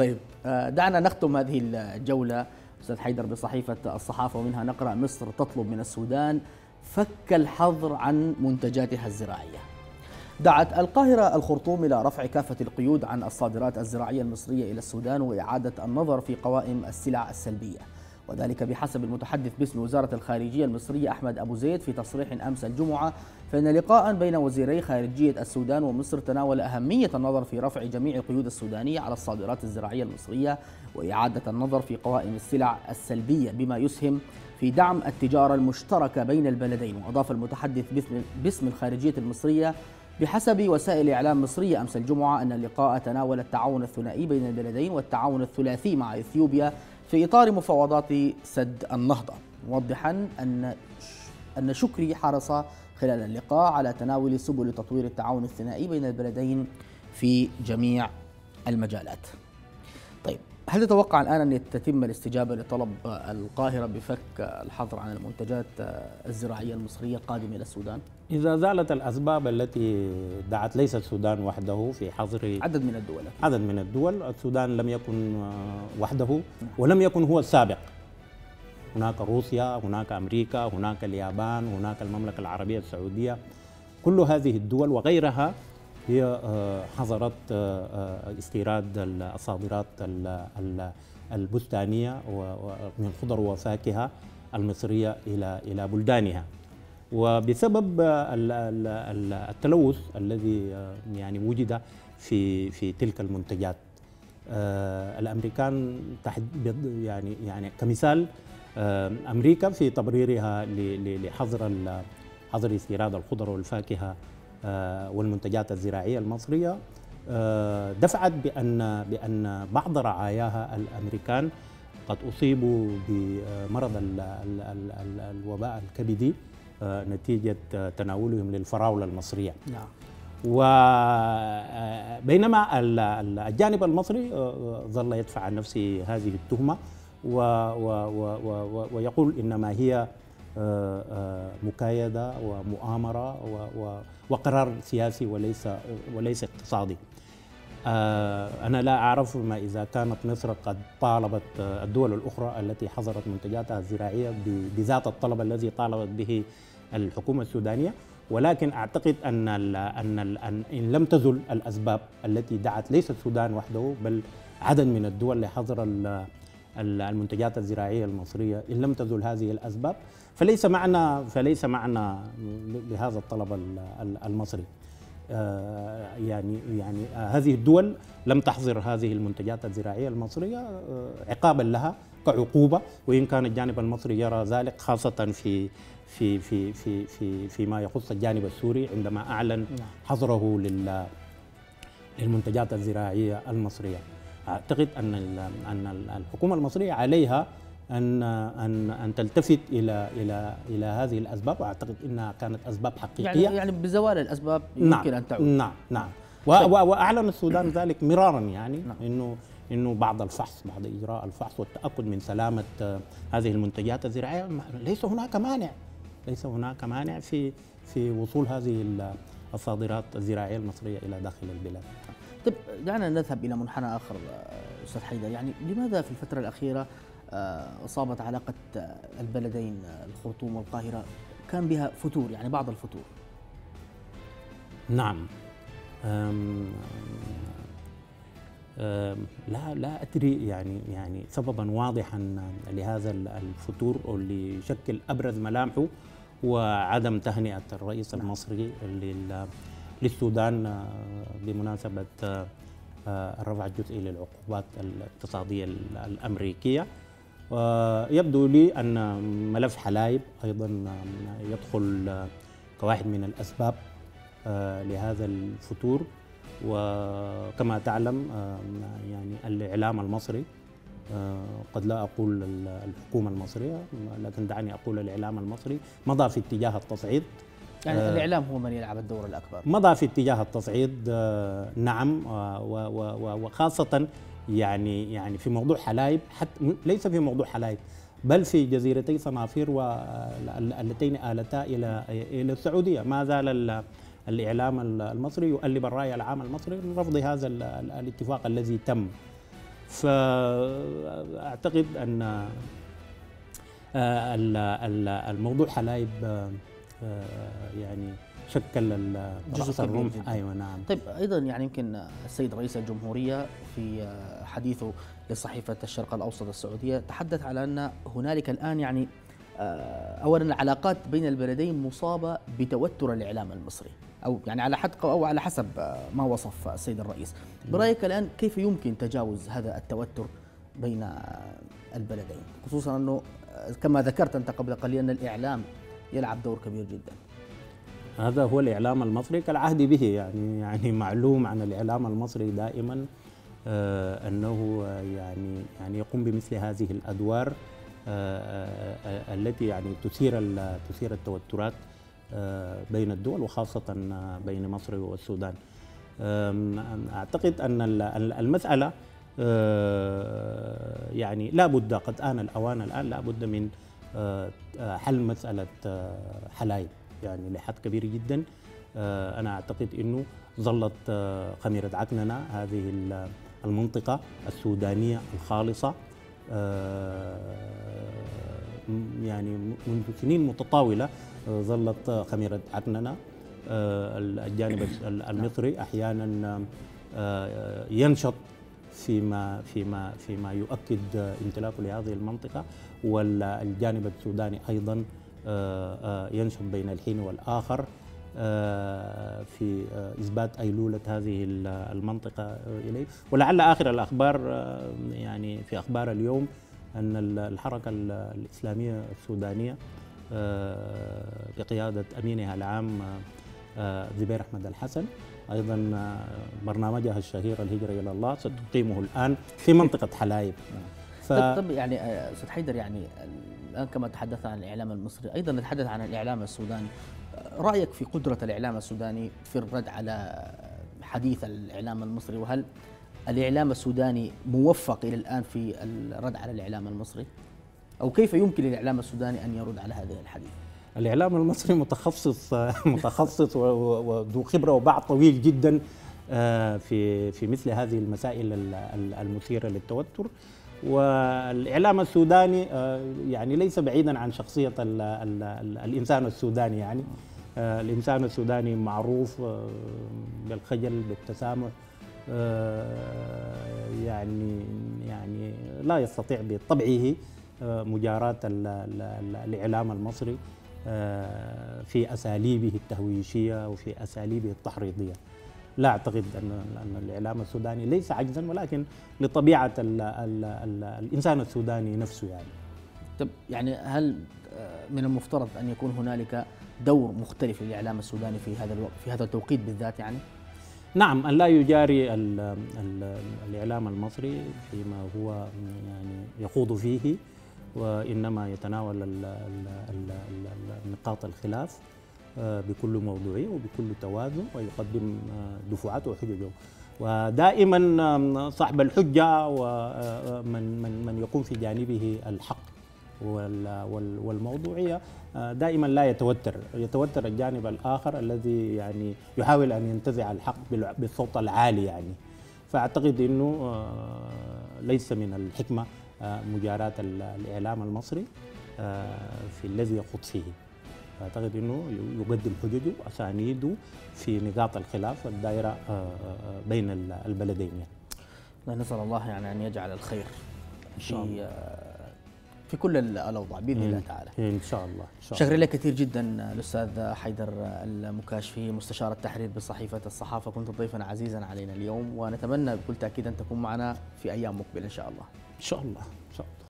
طيب دعنا نختم هذه الجولة أستاذ حيدر بصحيفة الصحافة، ومنها نقرأ: مصر تطلب من السودان فك الحظر عن منتجاتها الزراعية. دعت القاهرة الخرطوم إلى رفع كافة القيود عن الصادرات الزراعية المصرية إلى السودان وإعادة النظر في قوائم السلع السلبية، وذلك بحسب المتحدث باسم وزارة الخارجية المصرية أحمد أبو زيد في تصريح أمس الجمعة، فإن لقاء بين وزيري خارجية السودان ومصر تناول أهمية النظر في رفع جميع القيود السودانية على الصادرات الزراعية المصرية وإعادة النظر في قوائم السلع السلبية بما يسهم في دعم التجارة المشتركة بين البلدين. وأضاف المتحدث باسم الخارجية المصرية بحسب وسائل إعلام مصرية أمس الجمعة أن اللقاء تناول التعاون الثنائي بين البلدين والتعاون الثلاثي مع إثيوبيا في إطار مفاوضات سد النهضة، موضحا أن شكري حرص خلال اللقاء على تناول سبل تطوير التعاون الثنائي بين البلدين في جميع المجالات. طيب، هل تتوقع الآن أن تتم الاستجابة لطلب القاهرة بفك الحظر عن المنتجات الزراعية المصرية القادمة إلى السودان؟ إذا زالت الأسباب التي دعت ليس السودان وحده في حظر عدد من الدول، السودان لم يكن وحده ولم يكن هو السابق، هناك روسيا، هناك أمريكا، هناك اليابان، هناك المملكة العربية السعودية، كل هذه الدول وغيرها هي حظرت استيراد الصادرات البستانية من الخضر والفاكهة المصرية إلى بلدانها، وبسبب التلوث الذي يعني وجد في تلك المنتجات. الأمريكان يعني كمثال، أمريكا في تبريرها لحظر استيراد الخضر والفاكهة والمنتجات الزراعية المصرية دفعت بأن بعض رعاياها الأمريكان قد أصيبوا بمرض الوباء الكبدي نتيجة تناولهم للفراولة المصرية. نعم. وبينما الجانب المصري ظل يدفع عن نفسه هذه التهمة ويقول إنما هي مكايدة ومؤامرة وقرار سياسي وليس اقتصادي. أنا لا أعرف ما إذا كانت مصر قد طالبت الدول الأخرى التي حظرت منتجاتها الزراعية بذات الطلب الذي طالبت به الحكومة السودانية، ولكن أعتقد إن لم تزل الأسباب التي دعت ليس السودان وحده بل عدد من الدول لحظر المنتجات الزراعية المصرية، إن لم تزل هذه الأسباب فليس معنى لهذا الطلب المصري، يعني هذه الدول لم تحظر هذه المنتجات الزراعية المصرية عقابا لها كعقوبة، وإن كان الجانب المصري يرى ذلك خاصة في في في في في فيما يخص الجانب السوري عندما أعلن حظره للمنتجات الزراعية المصرية. أعتقد أن الحكومة المصرية عليها أن تلتفت إلى هذه الأسباب، وأعتقد أنها كانت أسباب حقيقية، يعني بزوال الأسباب يمكن أن تعود. نعم. وأعلن السودان ذلك مرارا، يعني إنه بعد إجراء الفحص والتأكد من سلامة هذه المنتجات الزراعية ليس هناك مانع في وصول هذه الصادرات الزراعية المصرية إلى داخل البلاد. طيب، دعنا نذهب إلى منحنى آخر أستاذ حيدر، يعني لماذا في الفترة الأخيرة أصابت علاقة البلدين الخرطوم والقاهرة كان بها فتور، يعني بعض الفتور؟ نعم، لا أدري يعني سببا واضحا لهذا الفتور واللي يشكل أبرز ملامحه وعدم تهنئة الرئيس المصري للسودان بمناسبة الرفع الجزئي للعقوبات الاقتصادية الأمريكية. يبدو لي أن ملف حلايب أيضا يدخل كواحد من الأسباب لهذا الفتور، وكما تعلم يعني الإعلام المصري، قد لا أقول الحكومة المصرية لكن دعني أقول الإعلام المصري، مضى في اتجاه التصعيد، يعني الإعلام هو من يلعب الدور الأكبر، مضى في اتجاه التصعيد. نعم، وخاصة يعني في موضوع حلايب، حتى ليس في موضوع حلايب بل في جزيرتي صنافير اللتين آلتا إلى السعودية، ما زال الإعلام المصري يؤلب الرأي العام المصري لرفض هذا الاتفاق الذي تم. فأعتقد أن الموضوع حلايب يعني شكل الجزء الرمح. ايوه نعم. طيب ايضا يعني يمكن السيد رئيس الجمهوريه في حديثه لصحيفه الشرق الاوسط السعوديه تحدث على ان هنالك الان يعني اولا العلاقات بين البلدين مصابه بتوتر الاعلام المصري او يعني على حد او على حسب ما وصف السيد الرئيس. برايك الان كيف يمكن تجاوز هذا التوتر بين البلدين، خصوصا انه كما ذكرت انت قبل قليل ان الاعلام يلعب دور كبير جدا. هذا هو الإعلام المصري كالعهد به، يعني معلوم عن الإعلام المصري دائما أنه يعني يقوم بمثل هذه الأدوار التي يعني تثير التوترات بين الدول وخاصة بين مصر والسودان. أعتقد أن المسألة يعني لا بد، قد آن الأوان الآن، لا بد من حل مسألة حلايب يعني لحد كبير جدا. أنا أعتقد أنه ظلت خميرة عكننة هذه المنطقة السودانية الخالصة يعني منذ سنين متطاولة، ظلت خميرة عكننة. الجانب المصري أحيانا ينشط فيما يؤكد امتلاكه لهذه المنطقة، والجانب السوداني أيضا ينشط بين الحين والآخر في إثبات أيلولة هذه المنطقة إليه. ولعل آخر الأخبار يعني في أخبار اليوم أن الحركة الإسلامية السودانية بقيادة أمينها العام زبير احمد الحسن، أيضا برنامجها الشهير الهجرة إلى الله ستقيمه الآن في منطقة حلايب. طب يعني أستاذ حيدر، يعني الآن كما تحدثنا عن الإعلام المصري أيضا نتحدث عن الإعلام السوداني. رأيك في قدرة الإعلام السوداني في الرد على حديث الإعلام المصري، وهل الإعلام السوداني موفق إلى الآن في الرد على الإعلام المصري، أو كيف يمكن للإعلام السوداني أن يرد على هذه الحديث؟ الإعلام المصري متخصص وذو خبرة وبعد طويل جدا في مثل هذه المسائل المثيرة للتوتر. والإعلام السوداني يعني ليس بعيدا عن شخصية الإنسان السوداني، يعني الإنسان السوداني معروف بالخجل بالتسامح، يعني لا يستطيع بطبعه مجاراة الإعلام المصري في أساليبه التهويشية وفي أساليبه التحريضية. لا أعتقد أن الإعلام السوداني ليس عجزا، ولكن لطبيعة الإنسان السوداني نفسه يعني. طب يعني هل من المفترض أن يكون هنالك دور مختلف للإعلام السوداني في هذا الوقت، في هذا التوقيت بالذات يعني؟ نعم، أن لا يجاري الإعلام المصري فيما هو يعني يخوض فيه، وإنما يتناول نقاط الخلاف بكل موضوعية وبكل توازن، ويقدم دفعاته وحججه. ودائما صاحب الحجة ومن يقوم في جانبه الحق والموضوعية دائما لا يتوتر الجانب الآخر الذي يعني يحاول أن ينتزع الحق بالصوت العالي يعني. فأعتقد أنه ليس من الحكمة مجاراة الإعلام المصري في الذي يخوض فيه. أعتقد أنه يقدم حججه وأسانيده في نقاط الخلاف والدائرة بين البلدين يعني. نسأل الله يعني أن يجعل الخير إن شاء الله في كل الأوضاع بإذن الله تعالى. إن شاء الله. شكرا لك كثير جدا الأستاذ حيدر المكاشفي، مستشار التحرير بصحيفة الصحافة، كنت ضيفا عزيزا علينا اليوم، ونتمنى بكل تأكيد أن تكون معنا في أيام مقبلة إن شاء الله. إن شاء الله.